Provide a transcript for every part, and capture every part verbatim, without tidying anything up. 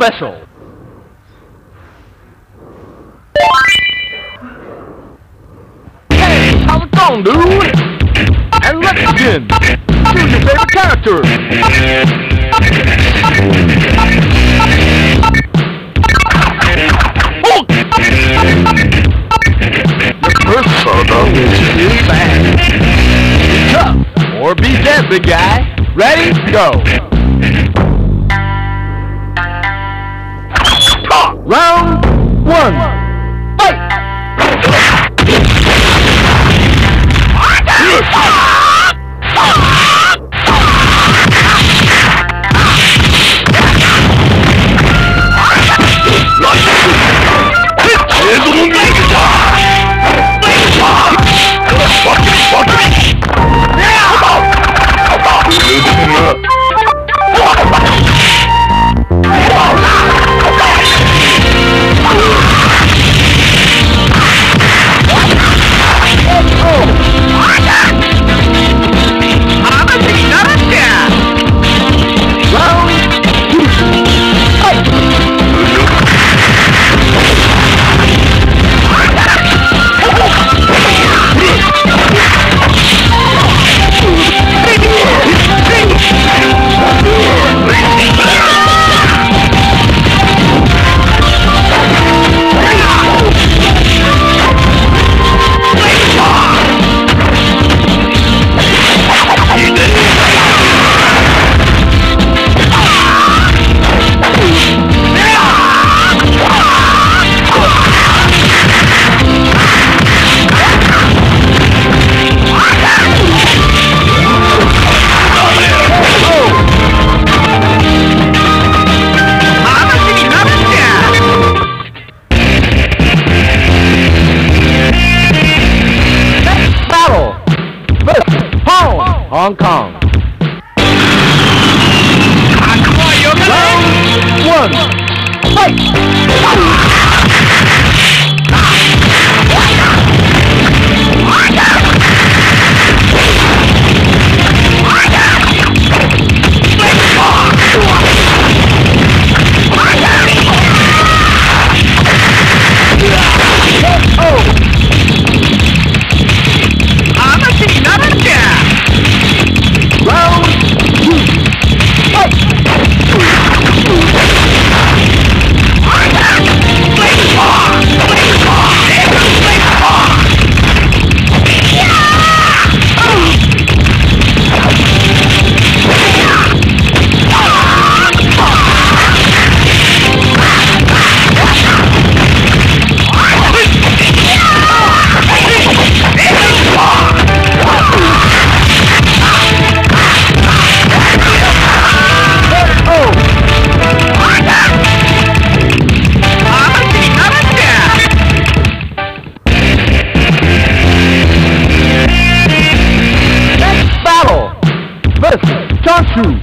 Special. Hey, how's it going, dude? And let's begin. Choose your favorite character. Hulk. The first photo is really bad. Be tough or be dead, big guy. Ready? Go. Round one, fight! Hong Kong. Round one. Fight!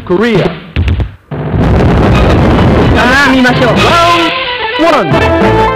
Korea. Ah, round one.